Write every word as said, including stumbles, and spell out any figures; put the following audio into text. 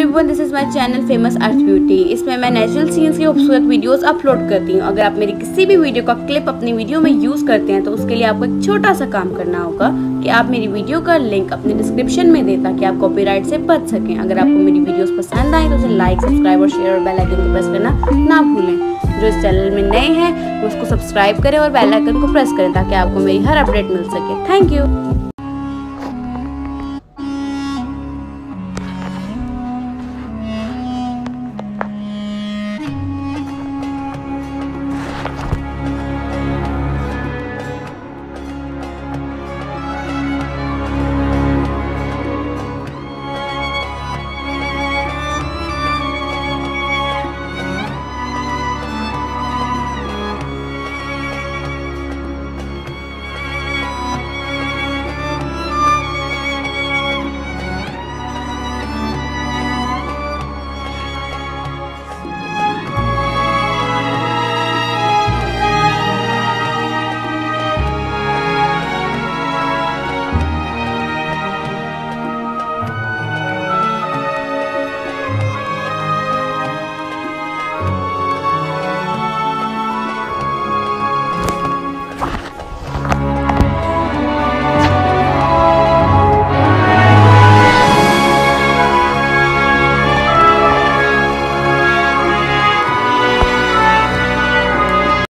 Hello everyone, this is my channel famous earth beauty. इसमें मैं natural scenes की खूबसूरत वीडियोस अपलोड करती हूँ। अगर आप मेरी किसी भी वीडियो का क्लिप अपनी वीडियो में यूज़ करते हैं तो उसके लिए आपको एक छोटा सा काम करना होगा कि आप मेरी वीडियो का लिंक अपने डिस्क्रिप्शन में दें ताकि आप कॉपीराइट से बच सकें। अगर आपको मेरी वीडियोज़ पसंद आए तो उसे लाइक, सब्सक्राइब और शेयर और बेल आइकन को प्रेस करना ना भूलें। जो इस चैनल में नए हैं उसको सब्सक्राइब करें और बेल आइकन को प्रेस करें ताकि आपको मेरी हर अपडेट मिल सके। Thank you.